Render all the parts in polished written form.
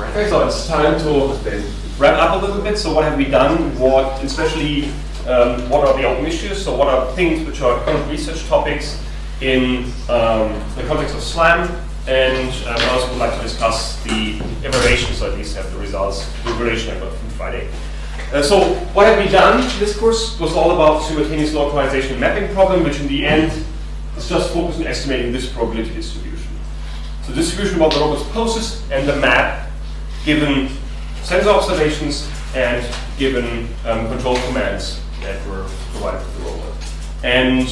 Okay, so it's time to wrap up a little bit. So what have we done? What, especially, what are the open issues? So what are things which are kind of research topics in the context of SLAM? And I also would like to discuss the evaluation, so at least have the results, the evaluation I got from Friday. So what have we done? This course was all about simultaneous localization mapping problem, which in the end is just focused on estimating this probability distribution. So distribution about the robot's poses and the map, given sensor observations and given control commands that were provided to the robot. And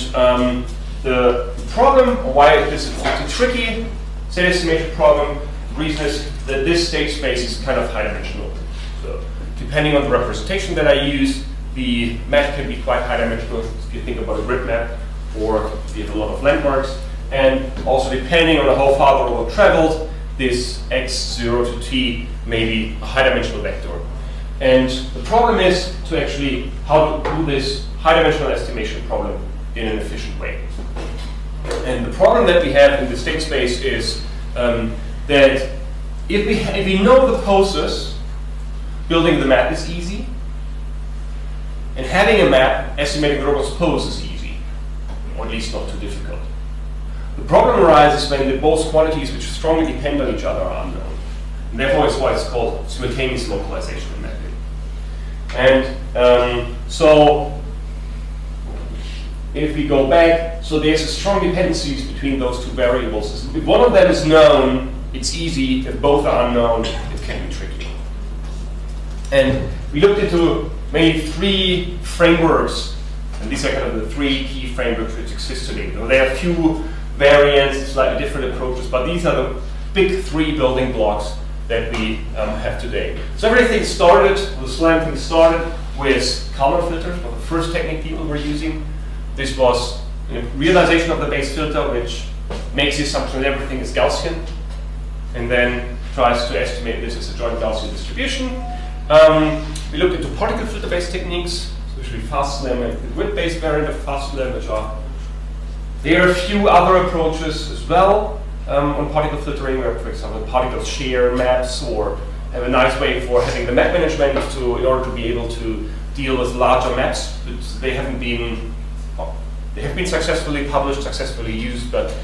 the problem, why this is pretty tricky, set estimation problem, the reason is that this state space is kind of high-dimensional. So depending on the representation that I use, the map can be quite high-dimensional. If you think about a grid map, or you have a lot of landmarks. And also depending on how far the robot traveled, this x0 to t may be a high-dimensional vector. And the problem is to actually how to do this high-dimensional estimation problem in an efficient way. And the problem that we have in the state space is that if we know the poses, building the map is easy, and having a map, estimating the robot's pose is easy, or at least not too difficult. The problem arises when both quantities which strongly depend on each other are unknown. And therefore, it's why it's called simultaneous localization and mapping. And so, if we go back, so there's a strong dependencies between those two variables. If one of them is known, it's easy. If both are unknown, it can be tricky. And we looked into maybe three frameworks, and these are kind of the three key frameworks which exist today. Now, there are a few variants, slightly different approaches, but these are the big three building blocks that we have today. So everything started, the SLAM thing started with Kalman filters, the first technique people were using. This was a realization of the Bayes filter, which makes the assumption that everything is Gaussian, and then tries to estimate this as a joint Gaussian distribution. We looked into particle filter-based techniques, especially FastSLAM and the grid-based variant of FastSLAM, which are there are a few other approaches as well on particle filtering, where, for example, particles share maps or have a nice way for having the map management in order to be able to deal with larger maps, but they haven't been, well, they have been successfully published, successfully used, but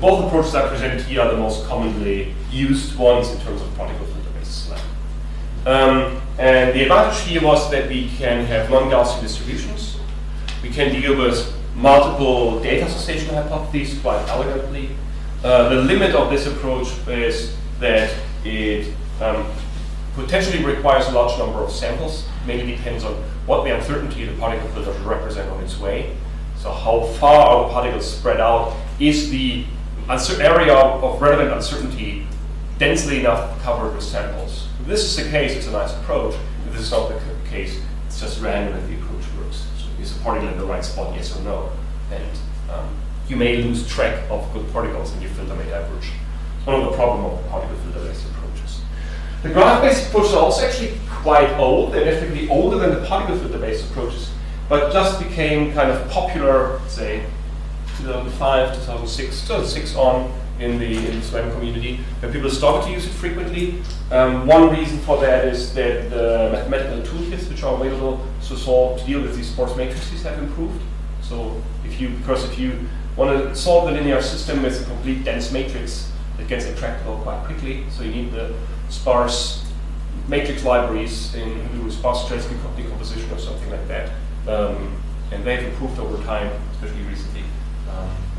both approaches I presented here are the most commonly used ones in terms of particle filter-based SLAM. And the advantage here was that we can have non-Gaussian distributions. We can deal with multiple data association hypotheses quite elegantly. The limit of this approach is that it potentially requires a large number of samples. Mainly depends on what the uncertainty the particle filter should represent on its way. So how far are the particles spread out? Is the area of relevant uncertainty densely enough covered with samples? If this is the case, it's a nice approach. If this is not the case, it's just random if the approach works. Is a particle in the right spot, yes or no? And you may lose track of good particles and your filter may diverge. It's one of the problems of particle filter-based approaches. The graph-based approaches are also actually quite old. They're definitely older than the particle filter-based approaches, but just became kind of popular, say, 2005, 2006, 2006 on in the SLAM community, where people started to use it frequently. One reason for that is that the mathematical toolkits which are available to deal with these force matrices have improved. So because if you want to solve the linear system with a complete dense matrix, it gets intractable quite quickly. So you need the sparse matrix libraries in sparse trace decomposition or something like that. And they've improved over time, especially recently.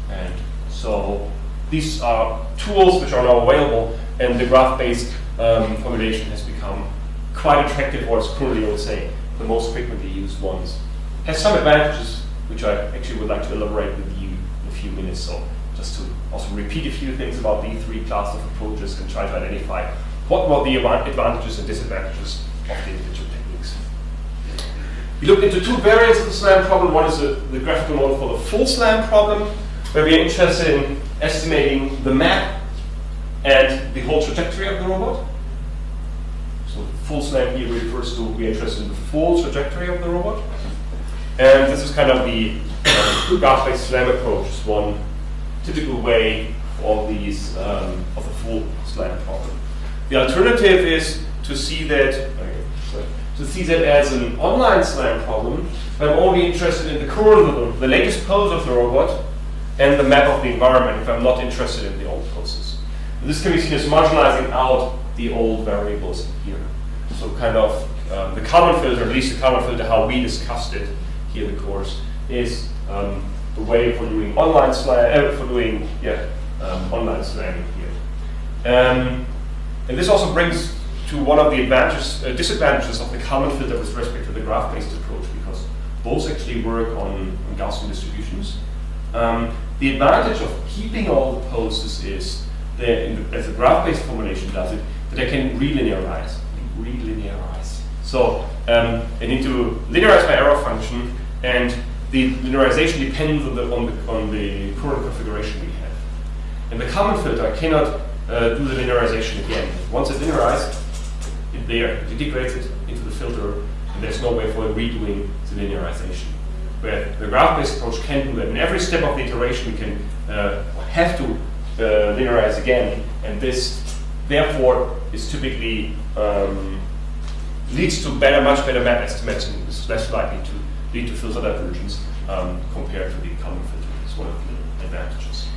And so these are tools which are now available, and the graph-based formulation has become quite attractive, or as crudely I would say, the most frequently used ones. It has some advantages, which I actually would like to elaborate with you in a few minutes. So just to also repeat a few things about the three classes of approaches and try to identify what were the advantages and disadvantages of the individual techniques. We looked into two variants of the SLAM problem. One is the graphical model for the full SLAM problem, where we are interested in estimating the map and the whole trajectory of the robot. So full SLAM here refers to we are interested in the full trajectory of the robot. And this is kind of the graph-based SLAM approach. It's one typical way for these of a full slant problem. The alternative is to see that as an online slant problem. I'm only interested in the current, the latest pose of the robot, and the map of the environment. If I'm not interested in the old poses, and this can be seen as marginalizing out the old variables here. So kind of the common filter, at least the common filter, how we discussed it here in the course, is the way for doing online slanting here. And this also brings to one of the advantages, disadvantages of the common filter with respect to the graph-based approach, because both actually work on Gaussian distributions. The advantage of keeping all the poses is that, as a graph-based formulation does it, that I can relinearize. So I need to linearize my error function, and the linearization depends on the current configuration we have. And the common filter I cannot do the linearization again. Once it's linearized, it integrates it into the filter, and there's no way for redoing the linearization. Where the graph-based approach can do that. In every step of the iteration, we can have to linearize again, and this therefore is typically leads to better, much better map estimates, and is less likely to lead to filter divergence compared to the common filter. It's one of the advantages.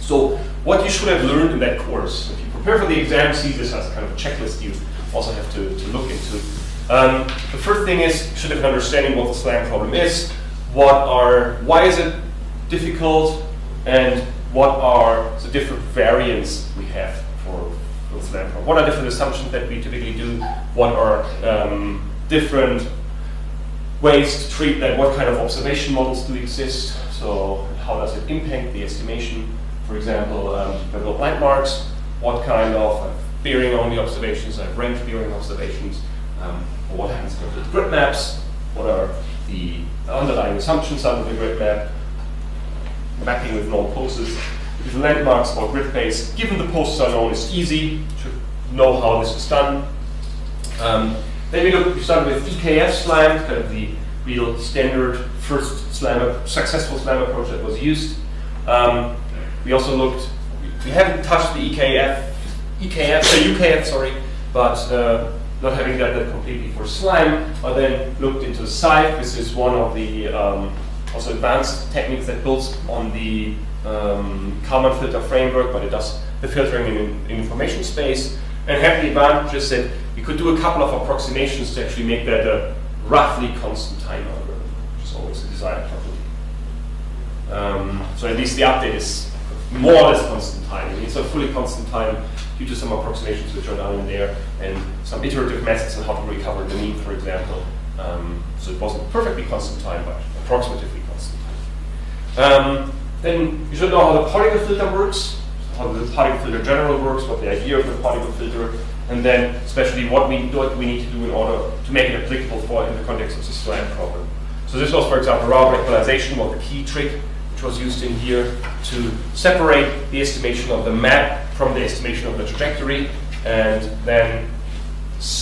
So what you should have learned in that course, if you prepare for the exam, see this as a kind of checklist you also have to look into. The first thing is you should have an understanding what the slant problem is, why is it difficult, and what are the different variants we have for the slant problem. What are different assumptions that we typically do? What are different ways to treat that? What kind of observation models do exist? So how does it impact the estimation? For example, I've light marks. What kind of bearing-only observations? I have range bearing observations. What happens to the grid maps? What are the underlying assumptions under the grid map? Mapping with known poses. With landmarks or grid-based, given the poses are known, it's easy to know how this is done. Then we start with EKF SLAM, kind of the real standard first successful SLAM approach that was used. We also looked, we haven't touched the UKF, sorry, but not having done that completely for slime, but then looked into SIFE. This is one of the also advanced techniques that builds on the common filter framework, but it does the filtering in information space, and have the advantages that we could do a couple of approximations to actually make that a roughly constant time algorithm, which is always a desired property. So at least the update is more or less constant time. It's not fully constant time due to some approximations which are down in there and some iterative methods on how to recover the mean, for example. So it wasn't perfectly constant time, but approximately constant time. Then you should know how the particle filter works, how the particle filter general works, what the idea of the particle filter, and then especially what we need to do in order to make it applicable for in the context of the slant problem. So this was, for example, route equalization was the key trick which was used in here to separate the estimation of the map from the estimation of the trajectory, and then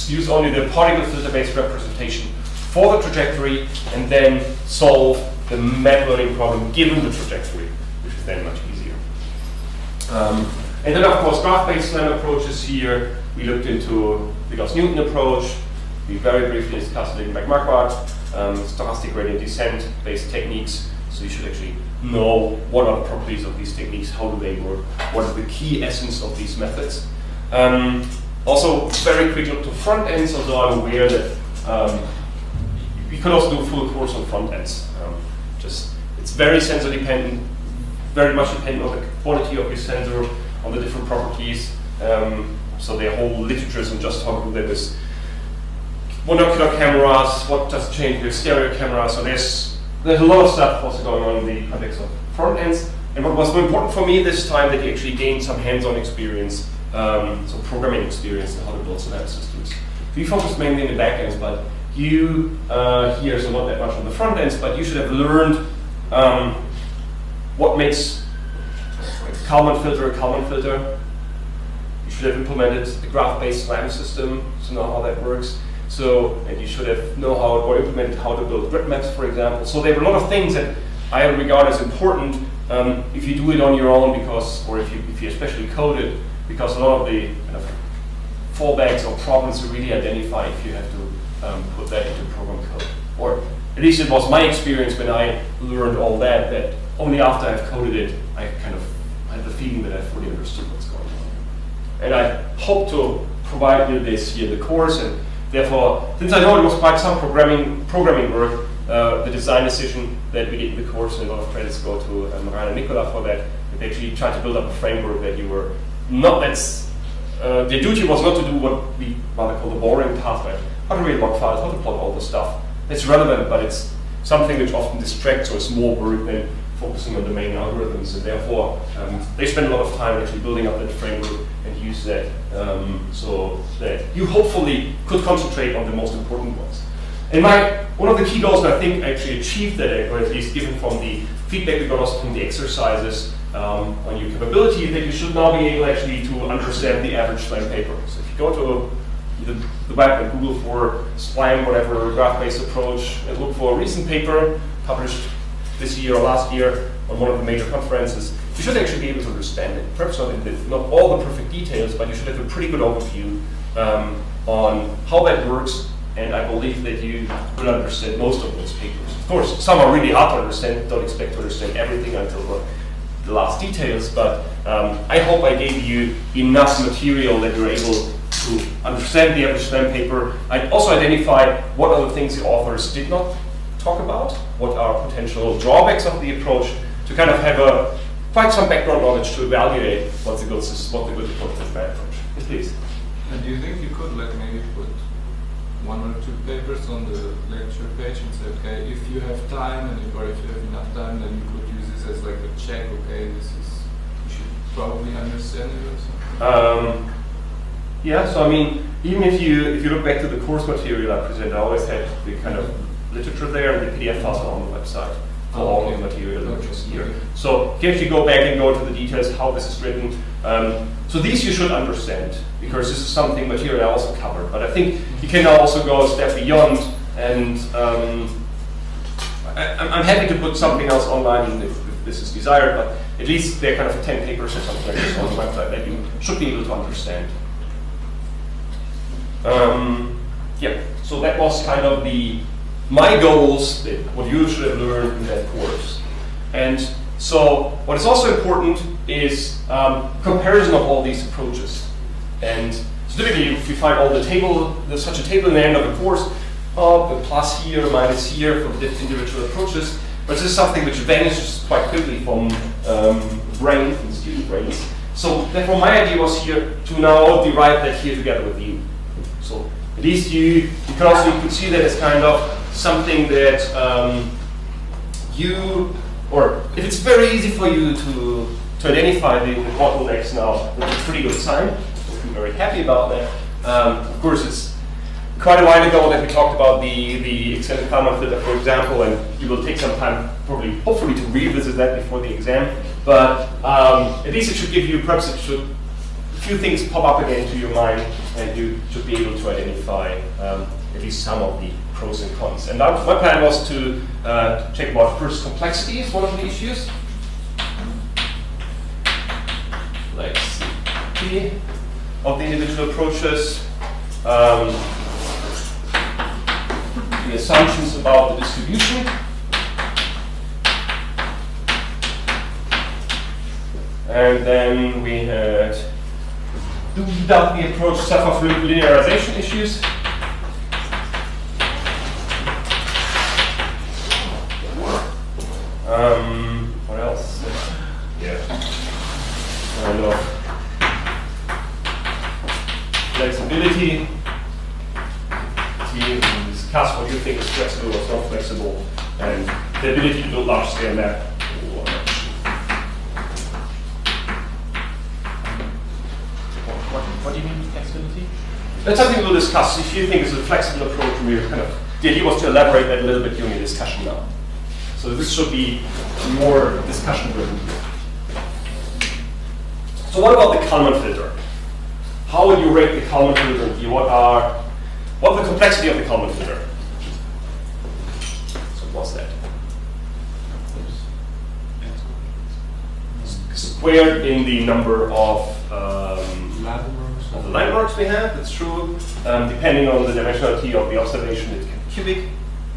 use only the particle filter-based representation for the trajectory, and then solve the map learning problem given the trajectory, which is then much easier. And then, of course, graph-based SLAM approaches here. We looked into the Gauss-Newton approach. We very briefly discussed Lindenberg-Marquardt, stochastic gradient descent-based techniques. So you should actually know what are the properties of these techniques, how do they work, what is the key essence of these methods. Also, very quick look to front ends, although I'm aware that we could also do a full course on front ends. It's very sensor dependent, very much dependent on the quality of your sensor, on the different properties. So their whole literature is just how good that is. Monocular cameras, what does change with stereo cameras. So there's a lot of stuff also going on in the context of front ends. And what was more important for me this time, that you actually gained some hands-on experience, so programming experience and how to build SLAM systems. We focused mainly on the back ends, but you here, so not that much on the front ends, but you should have learned what makes a common filter a common filter. You should have implemented the graph-based SLAM system to know how that works. And you should have implemented how to build grid maps, for example. So there were a lot of things that I regard as important If you do it on your own, because, or if you especially code it, because a lot of the kind of fallbacks or problems are really identified if you have to put that into program code. Or at least it was my experience when I learned all that, that only after I've coded it, I kind of have the feeling that I fully understood what's going on. And I hope to provide you this year the course, and therefore, since I know it was quite some programming work, the design decision that we did in the course, and a lot of credits go to Marianne and Nicola for that. They actually tried to build up a framework that you were not, their duty was not to do what we rather call the boring task, right? How to read log files, how to plot all the stuff. It's relevant, but it's something which often distracts or is more work than focusing on the main algorithms, and therefore they spend a lot of time actually building up that framework and use that so that you hopefully could concentrate on the most important ones. And one of the key goals, and I think I actually achieved that, or at least given from the feedback we got also from the exercises on your capability, that you should now be able actually to understand the average Slam paper. So if you go to the web and Google for Slam, whatever graph-based approach, and look for a recent paper published this year or last year on one of the major conferences, you should actually be able to understand it. Perhaps not all the perfect details, but you should have a pretty good overview on how that works, and I believe that you will understand most of those papers. Of course, some are really hard to understand, don't expect to understand everything until the last details, but I hope I gave you enough material that you're able to understand the average Slam paper. I also identified what are the things the authors did not talk about, what are potential drawbacks of the approach, to kind of have quite some background knowledge to evaluate what's a good approach and bad approach. Yes, please. And do you think you could maybe put one or two papers on the lecture page and say, okay, if you have time, or if you have enough time, then you could use this as like a check, okay, this is, you should probably understand it or something? Yeah, so I mean, even if you look back to the course material I presented, I always had the kind of literature there, and the PDF files are on the website for all the material that was here. So if you go back and go to the details, how this is written, so these you should understand, because this is something material I also covered. But I think you can also go a step beyond, and I'm happy to put something else online if this is desired, but at least there are kind of 10 papers or something like this on the website that you should be able to understand. Yeah, so that was kind of my goals, what you should have learned in that course. And so what is also important is comparison of all these approaches. And so typically if you find all the table, there's such a table in the end of the course, the plus here, minus here for the individual approaches, but this is something which vanishes quite quickly from from student brains. So therefore my idea was here to now derive that here together with you. So at least you could see that as kind of something that or if it's very easy for you to identify the bottlenecks now, that's a pretty good sign. I'm very happy about that. Of course, it's quite a while ago that we talked about the extended Kalman filter, for example, and you will take some time, probably, hopefully, to revisit that before the exam. But at least it should give you, perhaps it should, a few things pop up again to your mind, and you should be able to identify at least some of the pros and cons. And my plan was to check about first complexity is one of the issues. Complexity of the individual approaches, the assumptions about the distribution, and then we had do the approach suffer from linearization issues. What else? Yeah. Kind of flexibility. You discuss what you think is flexible or not flexible, and the ability to do large scale map. What do you mean with flexibility? That's something we'll discuss. If you think it's a flexible approach, we kind of the idea was to elaborate that a little bit during the discussion now. So this should be more discussion-driven. So what about the Kalman filter? How would you rate the Kalman filter? What's the complexity of the Kalman filter? So what's that? squared in the number of landmarks we have, that's true. Depending on the dimensionality of the observation, it can be cubic,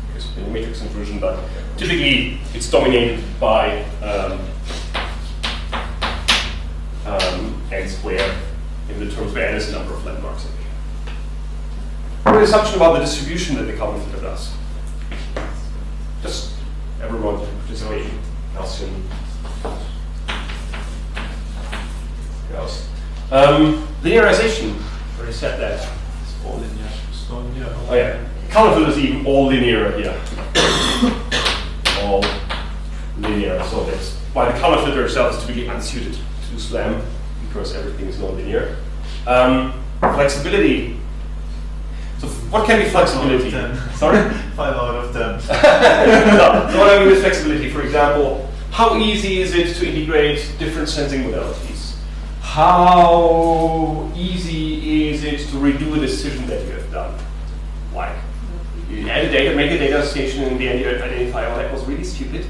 because it's a matrix intrusion, but typically it's dominated by n squared in the terms where n is the number of landmarks that we have. What is the assumption about the distribution that the common filter does? Just everyone participating, Gaussian. Linearization. I already said that. It's all linear. It's all linear. Oh yeah. Common filter is even all linear here. All linear. So that's why the common filter itself is typically unsuited to SLAM, because everything is non-linear. Flexibility. So what can be flexibility? 5 out of 10. Sorry? 5 out of 10. No. So what I mean with flexibility, for example, how easy is it to integrate different sensing modalities? How easy is it to redo a decision that you have done? Like, you add a data, make a data station, and in the end you identify, oh, that was really stupid.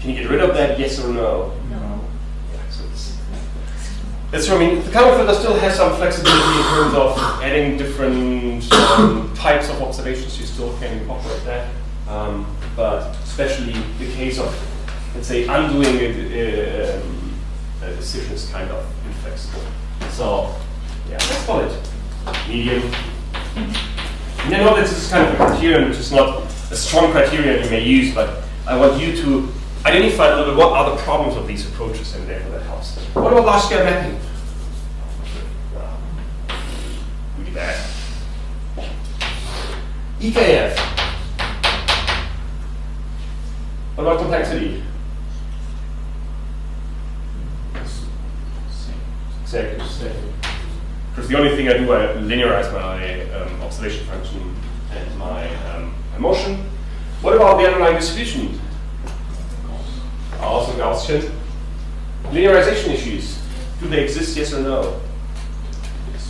Can you get rid of that, yes or no? No. Yeah, so that's what I mean. The common filter still has some flexibility in terms of adding different types of observations. You still can incorporate that. But especially the case of, let's say, undoing it. The decision is kind of inflexible. So, yeah, let's call it medium. And I know that this is kind of a criterion, which is not a strong criterion you may use, but I want you to identify a little bit what are the problems of these approaches, and therefore that helps. What about large scale mapping? Really bad. EKF. What about complexity? Exactly the same. Because the only thing I do, I linearize my observation function and my motion. What about the underlying distribution? Also Gaussian. Linearization issues. Do they exist, yes or no? Yes.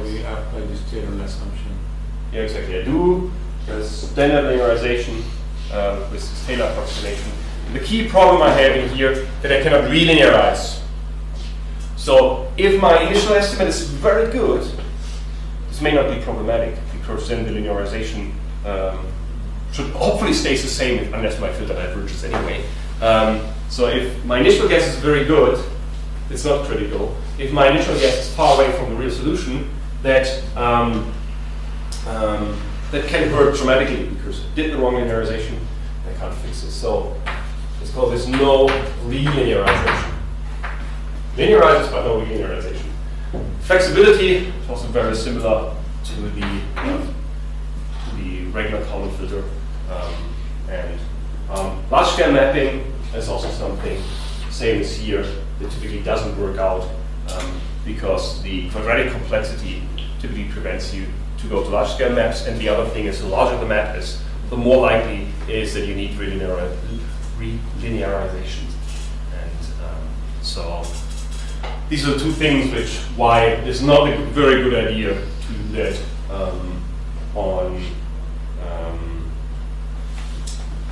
We apply this theorem assumption. Yeah, exactly. I do. There's standard linearization with this Taylor approximation. The key problem I have in here that I cannot relinearize. So if my initial estimate is very good, this may not be problematic, because then the linearization should hopefully stays the same, unless my filter diverges anyway. So if my initial guess is very good, it's not critical. If my initial guess is far away from the real solution, that that can hurt dramatically, because it did the wrong linearization, I can't fix it. So let's call this no relinearization. Linearizes but no linearization. Flexibility is also very similar to the regular common filter. Large scale mapping is also something, same as here, that typically doesn't work out because the quadratic complexity typically prevents you to go to large scale maps. And the other thing is, the larger the map is, the more likely it is that you need relinearization. So these are the two things which why it's not a very good idea to do that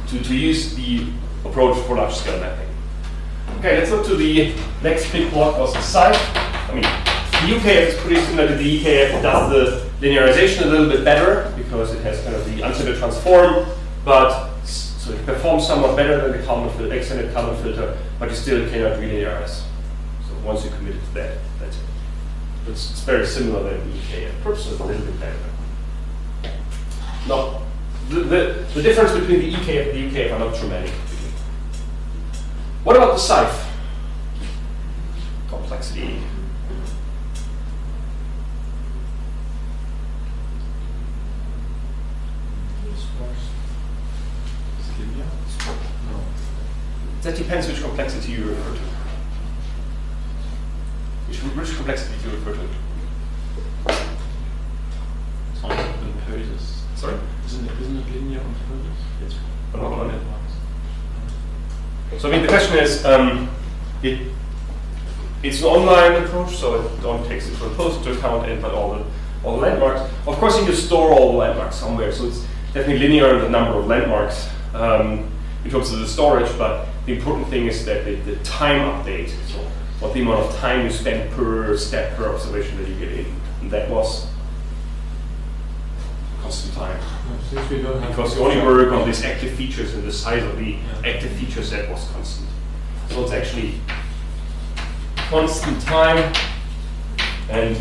to use the approach for large scale mapping. Okay, let's look to the next big block of the site. I mean, the UKF is pretty similar to the EKF. It does the linearization a little bit better because it has kind of the unstable transform, but so it performs somewhat better than the common filter, extended common filter, but you still cannot relinearize. So once you committed to that, that's it. It's very similar to the EKF, perhaps a little bit better. No, the difference between the EKF and the UKF are not dramatic. What about the SIFE? Complexity. That depends which complexity you refer to. Which complexity do you refer to? It's not on purpose. Sorry? Isn't it linear on purpose? Yes. But not on it. So I mean, the question is, it's an online approach, so it don't take the proposed to account and but all the landmarks. Of course, you need to store all the landmarks somewhere, so it's definitely linear in the number of landmarks in terms of the storage, but The important thing is that the time update, so what the amount of time you spend per step, per observation that you get in. And that was constant time. Since we don't have because you only work on these active features and the size of the active feature set was constant. So it's actually constant time and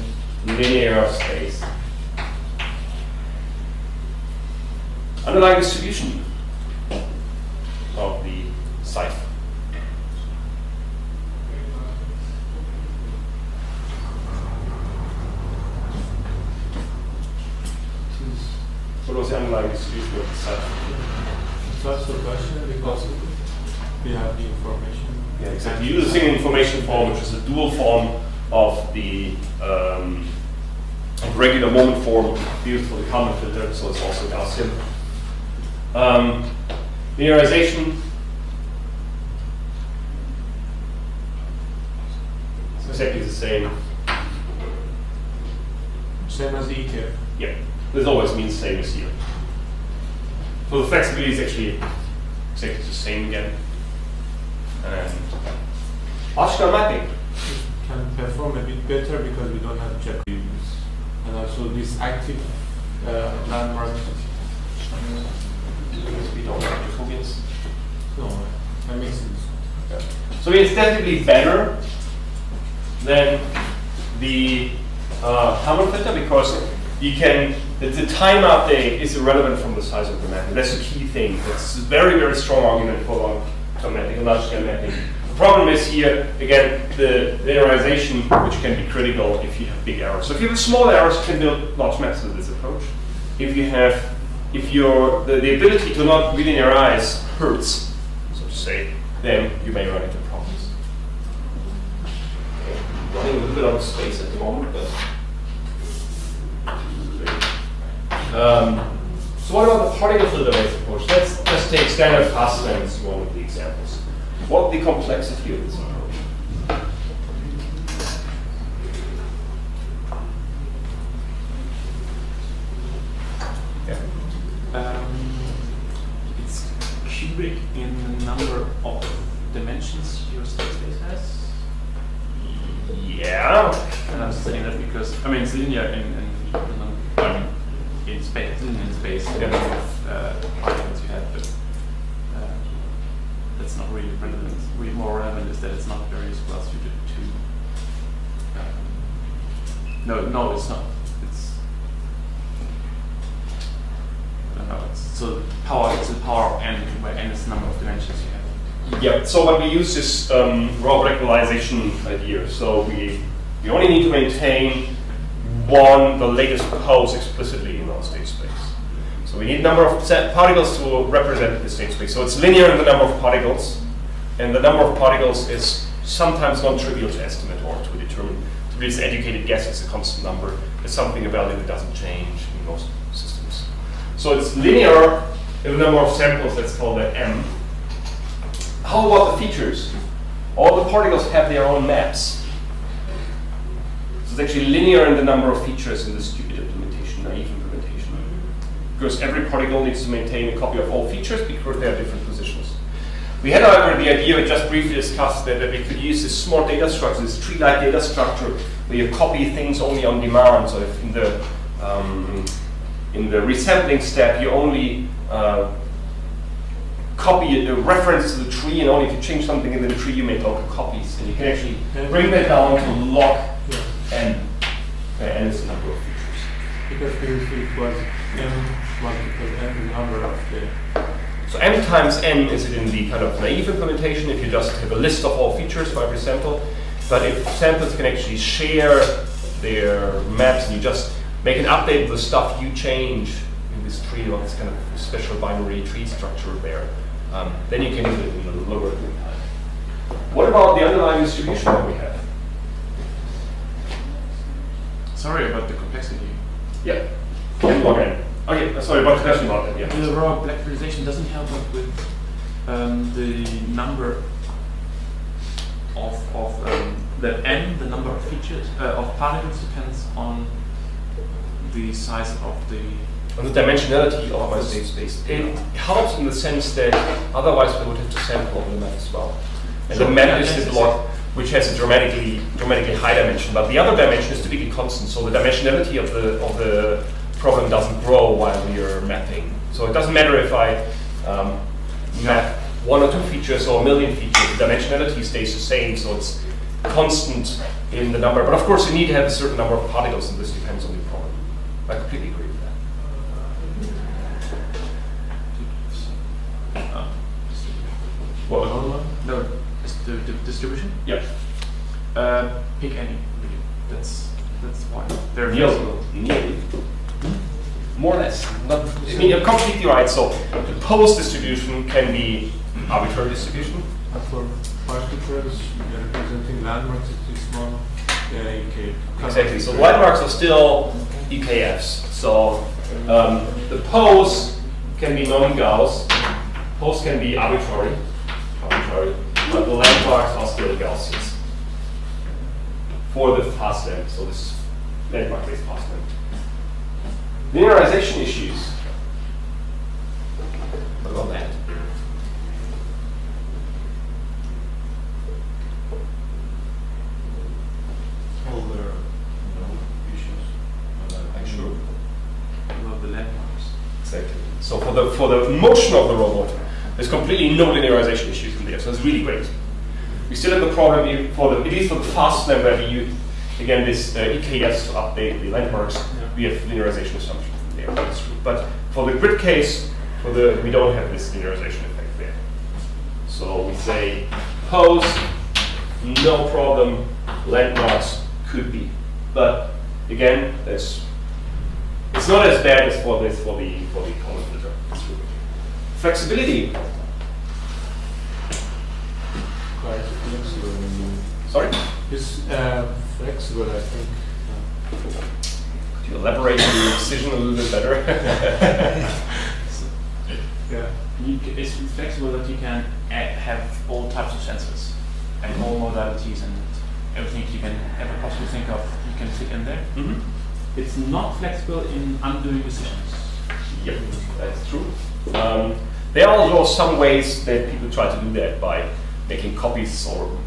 linear space. Underlying distribution of the cipher. What was the underlying distribution of the cipher? That's the question because we have the information. Yeah, exactly. You're using information form, which is a dual form of the regular moment form used for the Kalman filter, so it's also Gaussian. Linearization. It's exactly the same. Same as the ETF. Yeah, this always means same as here. So the flexibility is actually exactly the same again. And partial mapping. We can perform a bit better because we don't have check views. And also this active landmark. No, that makes sense. Okay. So it's definitely better than the Kalman filter because you can, the time update is irrelevant from the size of the mapping. That's the key thing. That's a very, very strong argument for long-term mapping and large-scale mapping. The problem is here, again, the linearization, which can be critical if you have big errors. So if you have small errors, you can build large maps with this approach. If you have the ability to not linearize hurts, so to say, then you may run into problems. Okay. Running a little bit out of space at the moment, but so what about the particle filter-based approach? Let's just take standard FastLang as one of the examples. What the complexity of this approach? It's cubic in the number of dimensions your space has. Yeah. And I'm saying that because I mean it's linear in space. Linear in space. Yeah. Particles you have, but that's not really relevant. Really more relevant is that it's not very well suited to. No, it's not. So the power of n, where n is the number of dimensions you have. Yeah, so when we use this raw regularization idea, so we only need to maintain the latest pulse explicitly in our state space. So we need number of set particles to represent the state space. So it's linear in the number of particles, and the number of particles is sometimes non-trivial to estimate or to determine. To be an educated guess, it's a constant number. It's something, a value that doesn't change in most systems. So it's linear in the number of samples, let's call that M. How about the features? All the particles have their own maps. So it's actually linear in the number of features in the stupid implementation, naive implementation. Because every particle needs to maintain a copy of all features because they have different positions. We had, however, the idea we just briefly discussed that we could use this small data structure, this tree-like data structure, where you copy things only on demand. So if in the resampling step, you only copy the reference to the tree, and only if you change something in the tree, you make local copies. And you can actually bring that down to log n, where n is the number of features. Because previously it was m multiplied n, the number of the. So m times n is in the kind of naive implementation, if you just have a list of all features for every sample. But if samples can actually share their maps, and you just make an update of the stuff you change in this tree, or this kind of special binary tree structure there. Then you can do it in a logarithmic time. What about the underlying distribution that we have? Sorry about the complexity. Yeah. Okay, sorry about the question about that. Yeah. The raw regularization doesn't help us with the number the number of features of particles depends on the size of the on the dimensionality of my state space. It helps in the sense that otherwise we would have to sample the map as well. And the map is the block which has a dramatically high dimension, but the other dimension is typically constant, so the dimensionality of the problem doesn't grow while we are mapping. So it doesn't matter if I map one or two features or a million features, the dimensionality stays the same, so it's constant in the number. But of course you need to have a certain number of particles, and this depends on the problem. I completely agree with that. What? No. The distribution? Yeah. Pick any. That's fine. There nearly. More or less. Not, I mean, you're completely right. So the post distribution can be arbitrary distribution. For particles representing landmarks, it's one EKF. Exactly. So landmarks are still EKFs. So the post can be non-Gauss. Post can be arbitrary. But the landmarks are still Gaussians for the FastLamp, so this is landmark-based FastLamp. Linearization issues. What about that? Well, there are no issues. I'm sure. About the landmarks. Exactly. So for the motion of the robot, there's completely no linearization issues in there, so it's really great. We still have the problem at least for the FastLamp, where we use again this EKS to update the landmarks. Yeah. We have linearization assumption there, that's true. But for the grid case, we don't have this linearization effect there. So we say pose, no problem. Landmarks could be, but again, it's not as bad as for the common filter. Flexibility. Quite flexible. Sorry? It's flexible, I think. Could you elaborate on the decision a little bit better? Yeah. It's flexible that you can have all types of sensors and all modalities and everything you can ever possibly think of, you can fit in there. Mm-hmm. It's not flexible in undoing decisions. Yep, that's true. There are also some ways that people try to do that by making copies or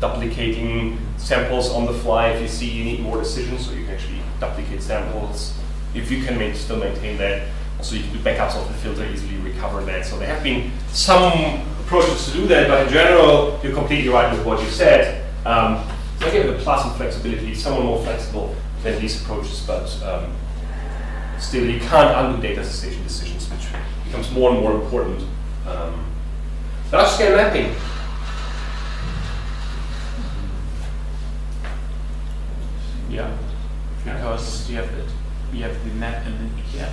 duplicating samples on the fly. If you see you need more decisions, so you can actually duplicate samples. If you can still maintain that, also you can do backups of the filter, easily recover that. So there have been some approaches to do that, but in general, you're completely right with what you said. So I give it a plus in flexibility, somewhat more flexible than these approaches, but still you can't undo data cessation decisions, which becomes more and more important. Large scale mapping. Yeah, because you have the map and the EKF,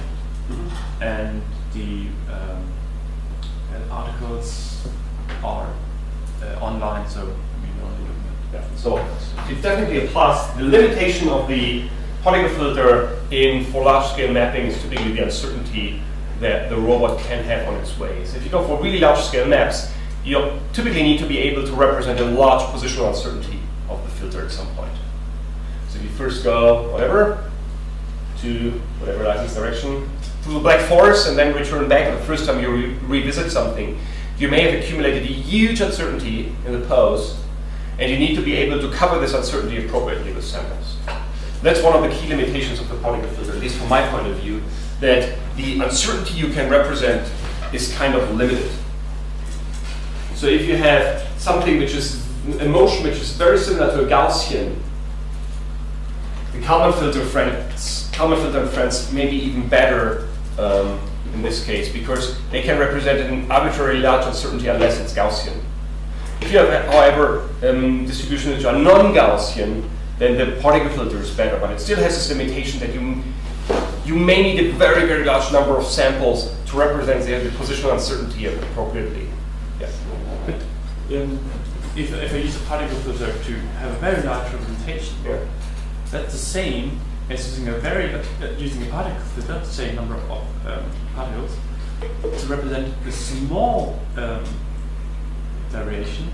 mm-hmm. and the articles are online, so we only look at that. So it's definitely a plus. The limitation of the particle filter for large scale mapping is typically the uncertainty that the robot can have on its ways. If you go for really large scale maps, you typically need to be able to represent a large positional uncertainty of the filter at some point. So if you first go to whatever license direction, through the Black Forest, and then return back, and the first time you revisit something, you may have accumulated a huge uncertainty in the pose, and you need to be able to cover this uncertainty appropriately with samples. That's one of the key limitations of the particle filter, at least from my point of view, that the uncertainty you can represent is kind of limited. So if you have something which is a motion which is very similar to a Gaussian, the Kalman filter and friends may be even better in this case, because they can represent an arbitrarily large uncertainty unless it's Gaussian. If you have, however, distributions which are non-Gaussian, then the particle filter is better, but it still has this limitation that you may need a very, very large number of samples to represent the positional uncertainty appropriately. Yeah. But if I use a particle filter to have a very large representation, yeah. That's the same as using a particle filter, the same number of particles, to represent a small variation,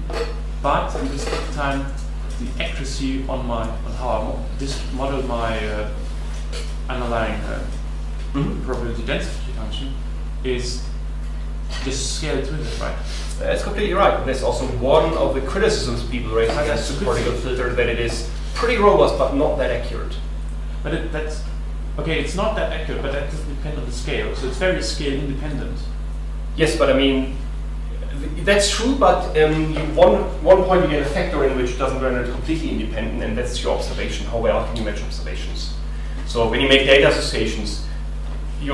but in this time the accuracy on how I model my underlying mm-hmm. probability density function is just scaled with it, right? That's completely right. And that's also one of the criticisms people raise against the particle filter, that it is pretty robust but not that accurate. But that's okay. It's not that accurate, but that doesn't depend on the scale. So it's very scale independent. Yes, but I mean that's true. But one point you get a factor in which doesn't render it completely independent, and that's your observation. How well can you measure observations? So when you make data associations, if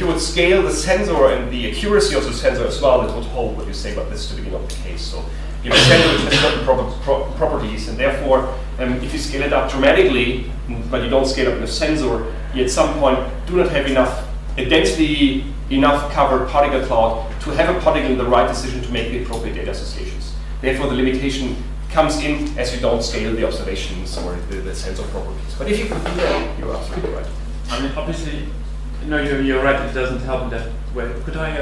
you would scale the sensor and the accuracy of the sensor as well, that would hold what you say, but that's typically not the case. So you have a sensor which has certain properties, and therefore, if you scale it up dramatically, but you don't scale up the sensor, you at some point do not have a densely enough covered particle cloud to have a particle in the right decision to make the appropriate data associations. Therefore, the limitation comes in as you don't scale the observations or the sensor properties. But if you could do that, you're absolutely right. I mean, obviously. No, you're right, it doesn't help in that way. Could I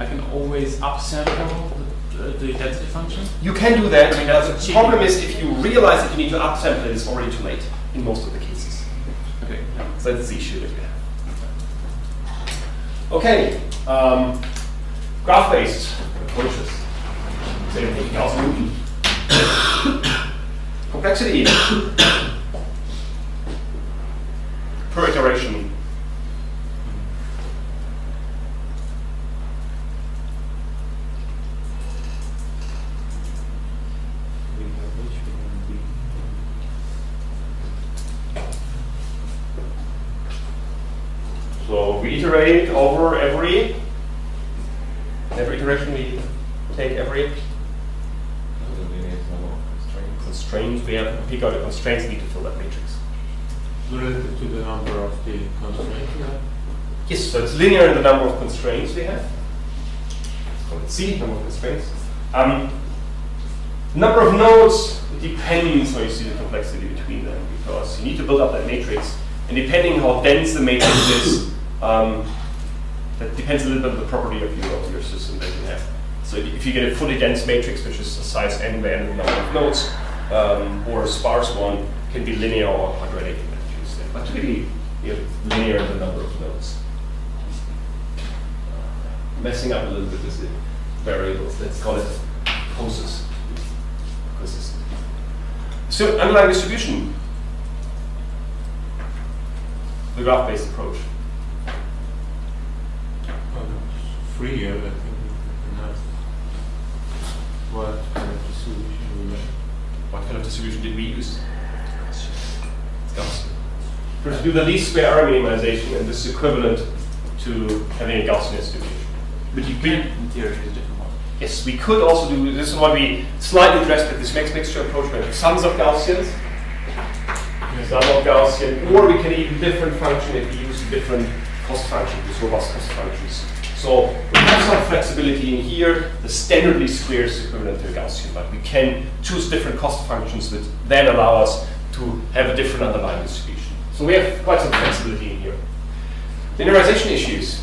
can always upsample the density function? You can do that. I mean, the problem is if you realize that you need to upsample it, it's already too late in most of the cases. Okay. Yeah. So that's the issue that you have. Okay. Graph-based approaches. Is there anything else? Complexity. Per iteration. We iterate over every iteration we take, every constraints. We have to pick out the constraints, need to fill that matrix. Related to the number of the constraints we have? Yes, so it's linear in the number of constraints we have. So let's see, number of constraints. Number of nodes depends how you see the complexity between them, because you need to build up that matrix, and depending how dense the matrix is, that depends a little bit on the property of your system that you have. So if you get a fully dense matrix, which is the size n by n number of nodes, or a sparse one, can be linear or quadratic. But typically, you have linear in the number of nodes. Messing up a little bit with the variables. Let's call it poses. So underlying distribution, the graph-based approach. Free, I think what kind of distribution we measure? What kind of distribution did we use? Gaussian. Because we do the least square error minimization, and this is equivalent to having a Gaussian distribution. But you can, in theory, use a different one. Yes, we could also do this. Is what we slightly addressed with this mixture approach, where we have sums of Gaussians, or we can even different function if we use different cost functions, these robust cost functions. So we have some flexibility in here. The standard least square is equivalent to a Gaussian, but we can choose different cost functions that then allow us to have a different underlying distribution. So we have quite some flexibility in here. Linearization issues.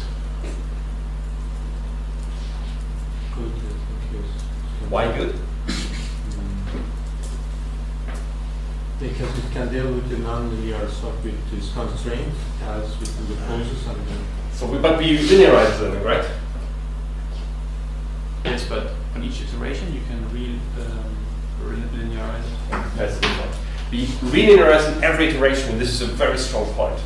Good. Why good? Because it can deal with the non-linear stuff with these constraints as with the poses and then. So but we linearize them, right? Yes, but on each iteration you can re-linearize it. That's the point. We re-linearize in every iteration, and this is a very strong point.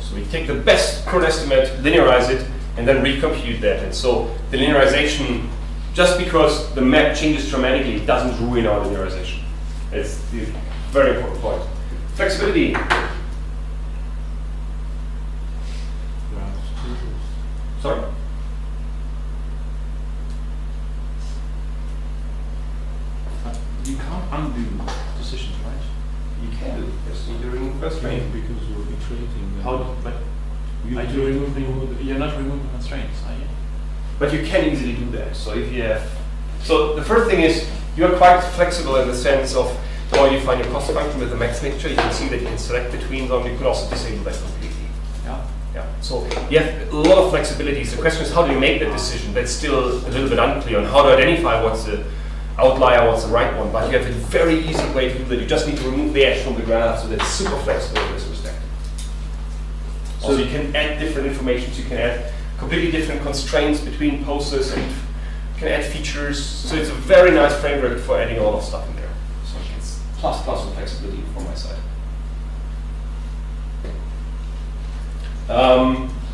So we take the best current estimate, linearize it, and then recompute that. And so the linearization, just because the map changes dramatically, doesn't ruin our linearization. That's the very important point. Flexibility. Sorry? You can't undo decisions, right? You can do. Yes, you remove constraints. Because you're iterating. How? But you're not removing constraints, are you? But you can easily do that. So if you have, so the first thing is you are quite flexible in the sense of the way you find your cost function with the max mixture. You can see that you can select between them. You could also disable that completely. Yeah. Yeah. So you have a lot of flexibilities. The question is, how do you make that decision? That's still a little bit unclear on how to identify what's the outlier, what's the right one. But you have a very easy way to do that. You just need to remove the edge from the graph, so that's super flexible in this respect. So you can add different information, you can add completely different constraints between poses, and you can add features. So it's a very nice framework for adding a lot of stuff in there. So it's plus of flexibility from my side.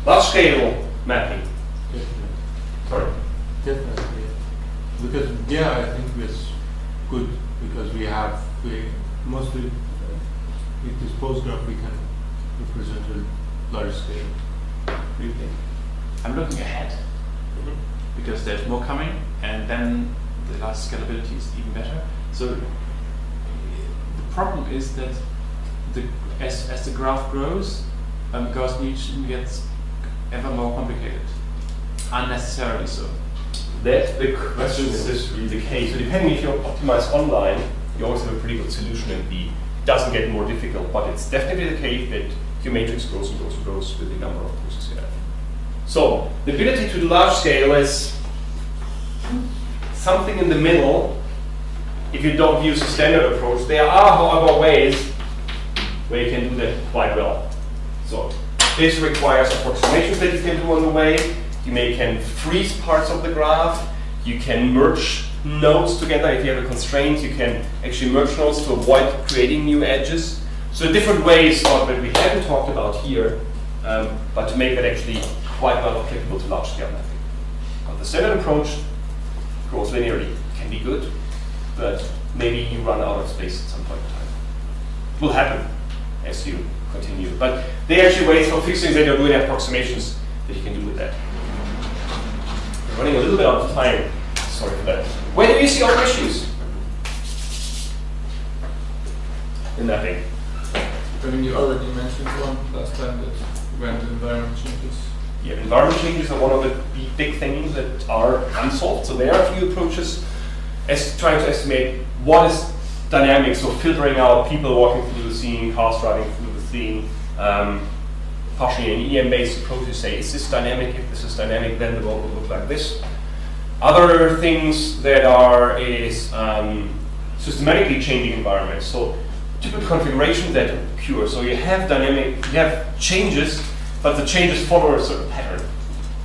Large scale mapping. Definitely. Sorry? Definitely. Because there I think was good, because we mostly with this pose graph we can represent a large scale. What do you think? I'm looking ahead, because there's more coming, and then the last scalability is even better. So the problem is that as the graph grows, Gauss-Newton gets ever more complicated, unnecessarily so. That's the question, is this really the case? So depending if you optimize online, you always have a pretty good solution, and it doesn't get more difficult, but it's definitely the case that your matrix grows and grows and grows with the number of poses you have. So the ability to do large scale is something in the middle if you don't use a standard approach. There are, however, ways where you can do that quite well. So this requires approximations that you can do on the way. You can freeze parts of the graph. You can merge nodes together. If you have a constraint, you can actually merge nodes to avoid creating new edges. So different ways, not that we haven't talked about here, but to make that actually quite well applicable to large scale mapping. But the standard approach grows linearly. Can be good, but maybe you run out of space at some point in time. It will happen as you continue. But there are actually ways for fixing that, you're doing approximations that you can do with that. We're running a little bit out of time. Sorry for that. Where do you see our issues in mapping? I mean, you already mentioned one last time, that when the environment changes. Yeah, environment changes are one of the big things that are unsolved. So there are a few approaches as trying to estimate what is dynamic, so filtering out people walking through the scene, cars driving through the scene, partially an EM-based approach to say, is this dynamic? If this is dynamic, then the world will look like this. Other things that are is systematically changing environments. So typical configuration that occurs. So you have dynamic, you have changes, but the changes follow a certain pattern.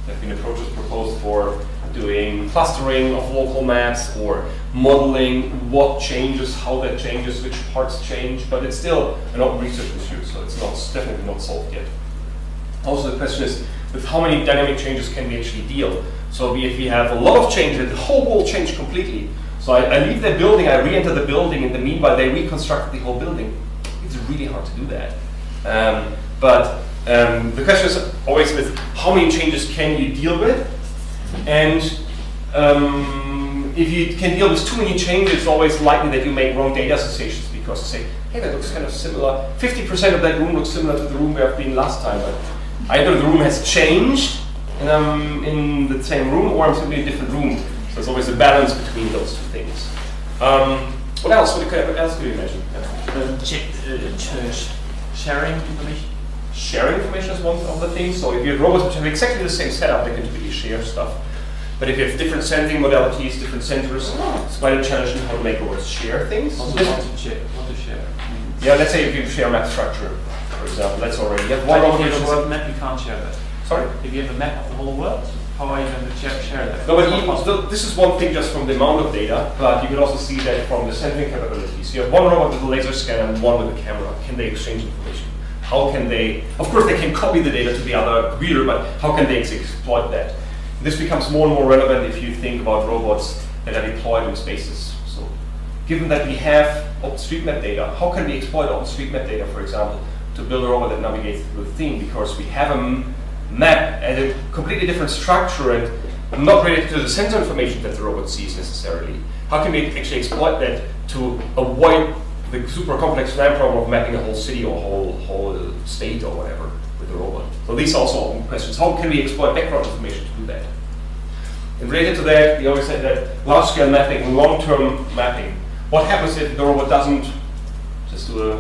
There have been approaches proposed for doing clustering of local maps, or modeling what changes, how that changes, which parts change, but it's still an open research issue, so it's not, definitely not solved yet. Also the question is, with how many dynamic changes can we actually deal? So if we have a lot of changes, the whole world changed completely. So I leave the building, I re-enter the building, in the meanwhile they reconstruct the whole building. It's really hard to do that. The question is always with how many changes can you deal with, and if you can deal with too many changes, it's always likely that you make wrong data associations, because you say, hey, that looks kind of similar. 50% of that room looks similar to the room where I've been last time, but either the room has changed and I'm in the same room, or I'm simply in a different room. So there's always a balance between those two things. What else? What else could you imagine? Sharing information. Sharing information is one of the things. So if you have robots which have exactly the same setup, they can typically share stuff. But if you have different sensing modalities, different sensors, it's quite a challenge in how to make robots share things. Also how to share. Yeah, let's say if you share map structure, for example, that's already. You have one of the world map, you can't share that. Sorry? If you have a map of the whole world, how are you going to share that? No, but this is one thing just from the amount of data, but you can also see that from the sensing capabilities. You have one robot with a laser scanner and one with a camera. Can they exchange information? How can they, of course they can copy the data to the other computer, but how can they exploit that? This becomes more and more relevant if you think about robots that are deployed in spaces. So given that we have OpenStreetMap data, how can we exploit OpenStreetMap data, for example, to build a robot that navigates through the thing? Because we have a map at a completely different structure and not related to the sensor information that the robot sees necessarily. How can we actually exploit that to avoid the super complex problem of mapping a whole city or a whole state or whatever with the robot? So these are also open questions. How can we exploit background information to do that? And related to that, we always said that large-scale mapping, long-term mapping. What happens if the robot doesn't just do a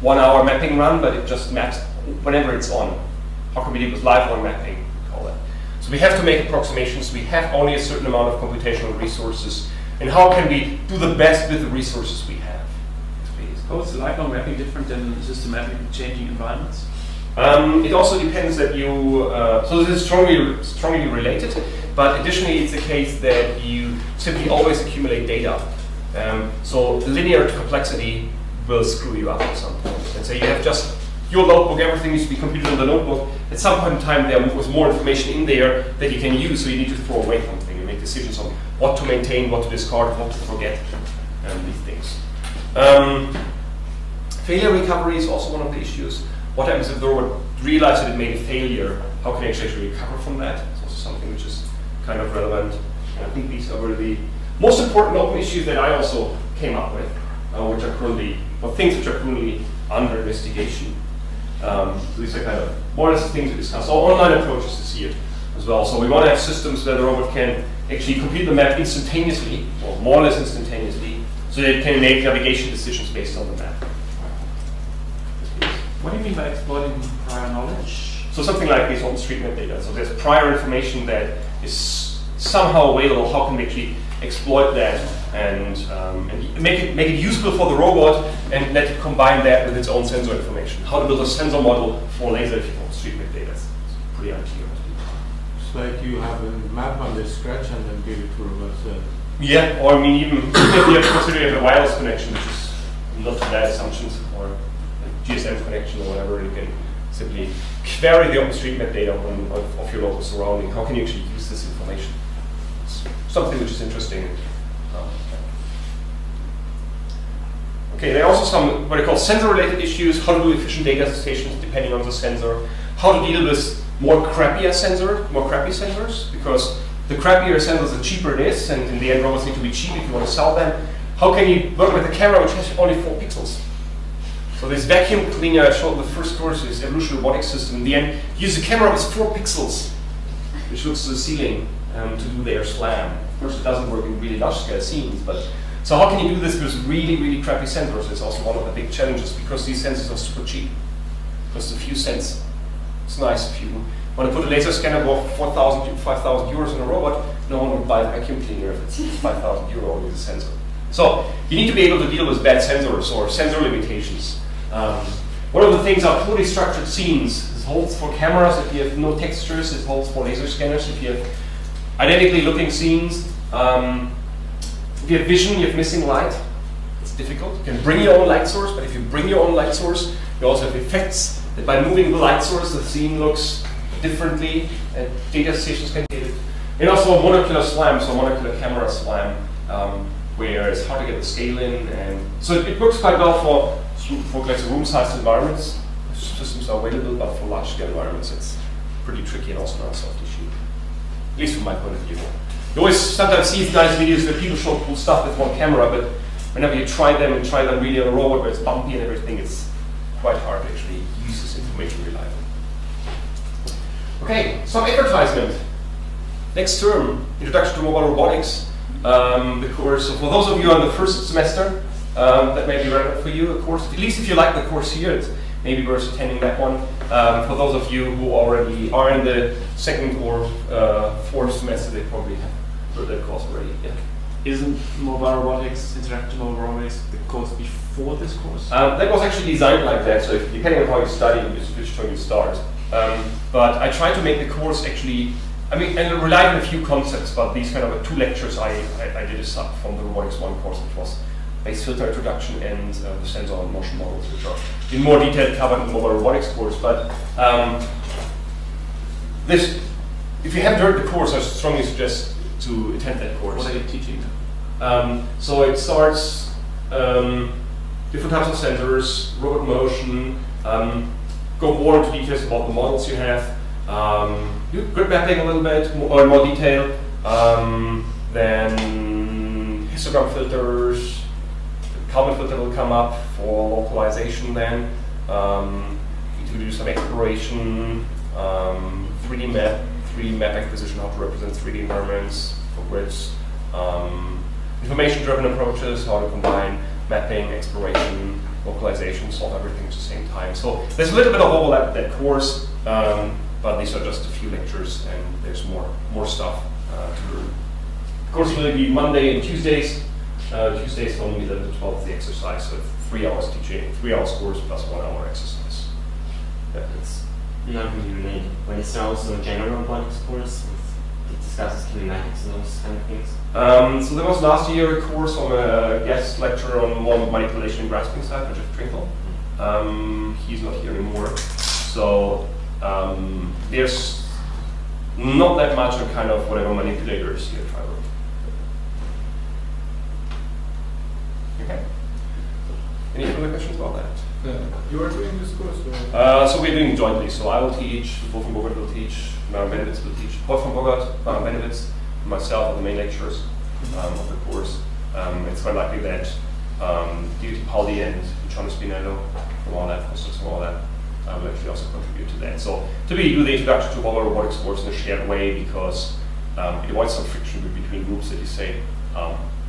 one-hour mapping run, but it just maps whenever it's on? How can we deal with lifelong mapping, we call that? So we have to make approximations. We have only a certain amount of computational resources. And how can we do the best with the resources we have? How is lifelong mapping different than systematically changing environments? It also depends that you, so this is strongly related, but additionally it's the case that you simply always accumulate data. So linear complexity will screw you up at some point. And so you have just your notebook, everything needs to be computed in the notebook. At some point in time there was more information in there that you can use, so you need to throw away something and make decisions on what to maintain, what to discard, what to forget, and these things. Failure recovery is also one of the issues. What happens if the robot realizes that it made a failure? How can it actually recover from that? It's also something which is kind of relevant. And I think these are really the most important open issues that I also came up with, which are currently, or things which are currently under investigation. So these are kind of more or less things we discuss. So online approaches to see it as well. So we want to have systems where the robot can actually complete the map instantaneously, or more or less instantaneously, so that it can make navigation decisions based on the map. What do you mean by exploiting prior knowledge? So something like this OpenStreetMap data. So there's prior information that is somehow available. How can we actually exploit that and make it useful for the robot and let it combine that with its own sensor information? How to build a sensor model for laser OpenStreetMap data. It's pretty unclear. It's like you have a map on the scratch and then give it to robots. Yeah, or I mean even if you have considered a wireless connection, which is not bad assumptions, or GSM connection or whatever, you can simply query the OpenStreetMap data of your local surrounding. How can you actually use this information? It's something which is interesting. Okay, there are also some what I call sensor-related issues. How to do efficient data associations depending on the sensor. How to deal with more crappy sensors, because the crappier sensors, the cheaper it is, and in the end, robots need to be cheap if you want to sell them. How can you work with a camera which has only 4 pixels? So this vacuum cleaner I showed in the first course, this evolutionary robotic system, in the end, use a camera with 4 pixels, which looks to the ceiling to do their slam. Of course, it doesn't work in really large-scale scenes, but so how can you do this with really, really crappy sensors? It's also one of the big challenges, because these sensors are super cheap. Just a few cents. It's nice if you want to put a laser scanner worth 4,000 to 5,000 euros in a robot, no one would buy a vacuum cleaner if it's 5,000 euro with a sensor. So you need to be able to deal with bad sensors or sensor limitations. One of the things are poorly structured scenes. This holds for cameras if you have no textures, it holds for laser scanners if you have identically looking scenes. If you have vision, you have missing light. It's difficult. You can bring your own light source, but if you bring your own light source, you also have effects that by moving the light source, the scene looks differently, and data stations can get it. And also monocular SLAM, so monocular camera SLAM, where it's hard to get the scale in, and so it works quite well for like room-sized environments. Systems are available, but for large-scale environments, it's pretty tricky and also not a soft issue. At least from my point of view. You always sometimes see nice videos where people show cool stuff with one camera, but whenever you try them really on a robot where it's bumpy and everything, it's quite hard to actually use this information reliably. Okay, some advertisement. Next term, Introduction to Mobile Robotics. The course, so for those of you on the first semester, that may be relevant for you, of course. At least if you like the course here, it's maybe worth attending that one. For those of you who already are in the second or fourth semester, they probably have heard that course already. Yeah. Isn't mobile robotics, interactive mobile robotics, the course before this course? That was actually designed like that, so if, depending on how you study, which term you start. But I tried to make the course actually, I mean, and I relied on a few concepts, but these kind of 2 lectures I did a sub from the Robotics 1 course, which was Bayes filter introduction and the sensor and motion models, which are in more detail covered in the mobile robotics course. But this, if you haven't heard the course, I strongly suggest to attend that course. What are you teaching? So it starts different types of sensors, robot motion, go more into details about the models you have. Do grid mapping a little bit more detail, then histogram filters, the Kalman filter will come up for localization then, you can do some exploration, 3D map acquisition, how to represent 3D environments for grids, information-driven approaches, how to combine mapping, exploration, localization, solve everything at the same time. So there's a little bit of overlap with that course. But these are just a few lectures, and there's more stuff to learn. Of course, will be Monday and Tuesdays. Tuesdays only 11 to 12 the exercise, so 3 hours teaching, 3 hours course plus 1 hour exercise. Yeah, that's not really related, but is there also a general robotics course that discusses kinematics and those kind of things? So there was last year a course from a guest lecturer on more manipulation and grasping side, Jeff Trinkle. He's not here anymore. So there's not that much of kind of whatever manipulators here try. Okay. Any further questions about that? You are doing this course? Or? So we're doing jointly. So I will teach, Wolfgang Bogart will teach, Maren Benevitz will teach, Wolfgang Bogart, Maren Benevitz, myself are the main lecturers of the course. It's quite likely that Dieter Pauli and Luciano Spinello from all that, will actually also contribute to that. So typically do the introduction to all our robotics course in a shared way because it avoids some friction between groups that you say,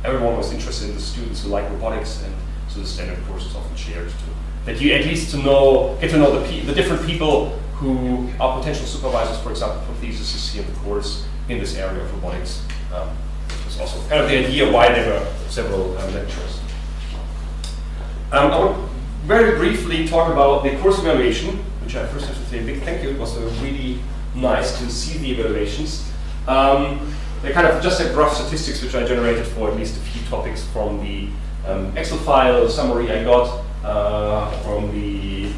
everyone was interested in the students who like robotics, and so the standard course is often shared too. That you at least get to know the different people who are potential supervisors, for example, for theses here in the course in this area of robotics. It's also kind of the idea why there were several lectures. I want to very briefly talk about the course evaluation, which I first have to say a big thank you. It was really nice to see the evaluations. They're kind of just a rough statistics which I generated for at least a few topics from the Excel file summary I got from the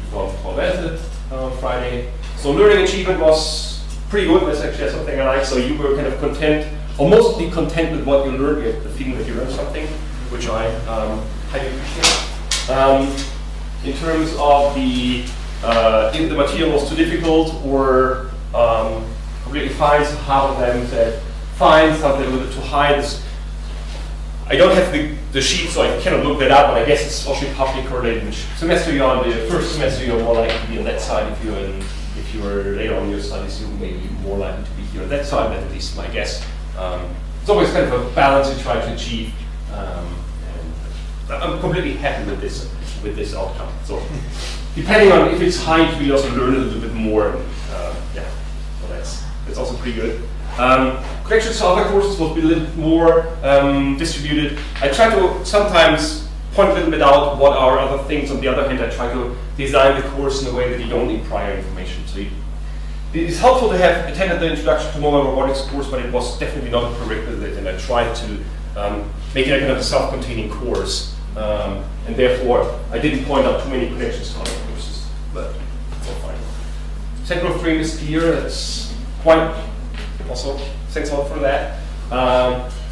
Friday. So learning achievement was pretty good. That's actually something I like. So you were kind of content, or mostly content with what you learned, you had the feeling that you learned something, which I highly appreciate. In terms of the, if the material was too difficult or completely fine, so half of them said, find something a little bit too high. I don't have the sheet, so I cannot look that up, but I guess it's also partially correlated. Which semester you're on, the first semester you're more likely to be on that side. If you're later on in your studies, you may be more likely to be here on that side. That's at least my guess. It's always kind of a balance you try to achieve. And I'm completely happy with this outcome. So depending on if it's high, you also learn a little bit more. Yeah, so that's also pretty good. Connections to other courses will be a little bit more distributed. I try to sometimes point a little bit out what are other things. On the other hand, I try to design the course in a way that you don't need prior information. So it's helpful to have attended the Introduction to Mobile Robotics course, but it was definitely not a prerequisite, and I tried to make it a kind of a self-containing course, and therefore I didn't point out too many connections to other courses. But it's all fine. Central frame is clear. That's quite. Also, thanks a lot for that.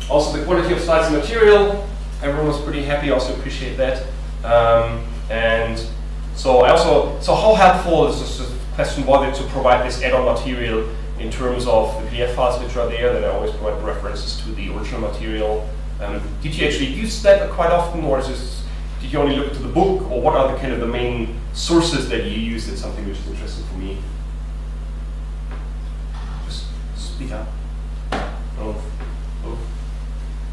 Also, the quality of slides and material, everyone was pretty happy. I also appreciate that. And so, how helpful is this question? Bothered to provide this add-on material in terms of the PDF files which are there? That I always provide references to the original material. Did you actually use that quite often, or is this, did you only look to the book, or what are the kind of the main sources that you use? That's something which is interesting for me. Yeah. Oh.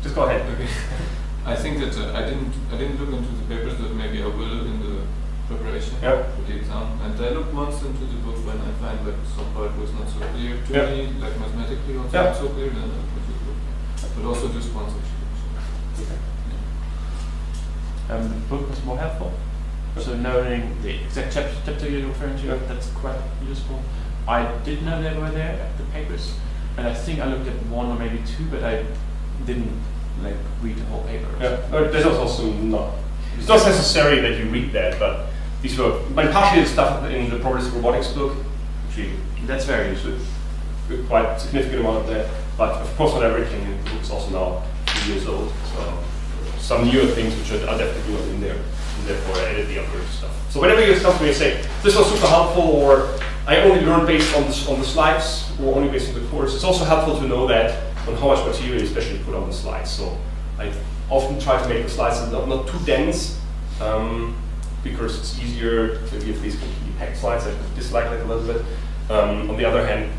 Just go ahead. Okay. I think that I didn't look into the papers, but maybe I will in the preparation for the exam. And I looked once into the book when I find that some part was not so clear to me, like mathematically also not so clear. Then I put the book. But also just once actually. Okay. Yeah. The book was more helpful. So knowing the exact chapter you're referring to, that's quite useful. I did know they were there, the papers. And I think I looked at one or maybe two, but I didn't like read the whole paper. Yeah, but there's also not. It's not necessary that you read that, but these were partially the stuff in the Progressive Robotics book. Actually, that's very useful. Quite significant amount of that. But of course, not everything in the book is also now 2 years old. So some newer things which are definitely not in there, and therefore I added the updated stuff. So whenever you have something, you say this was super helpful, or I only learn based on the slides, or only based on the course. It's also helpful to know that on how much material you especially put on the slides. So I often try to make the slides not too dense, because it's easier to give these completely packed slides. I dislike that a little bit. On the other hand,